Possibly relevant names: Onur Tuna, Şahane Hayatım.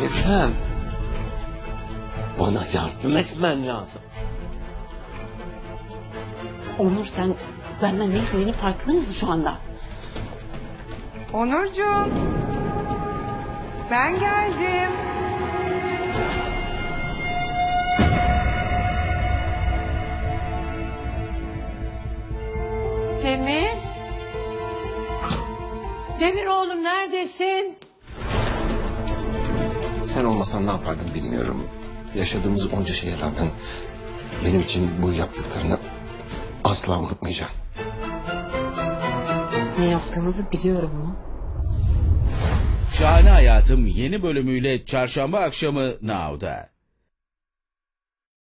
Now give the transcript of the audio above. Şefem, bana yardım etmen lazım. Onur, sen benden ne istediğinin farkında mısın şu anda? Onurcuğum, ben geldim. Demir. Demir oğlum, neredesin? Sen olmasan ne yapardım bilmiyorum. Yaşadığımız onca şeye rağmen benim için bu yaptıklarını asla unutmayacağım. Ne yaptığınızı biliyorum mu? Şahane Hayatım yeni bölümüyle çarşamba akşamı Now'da.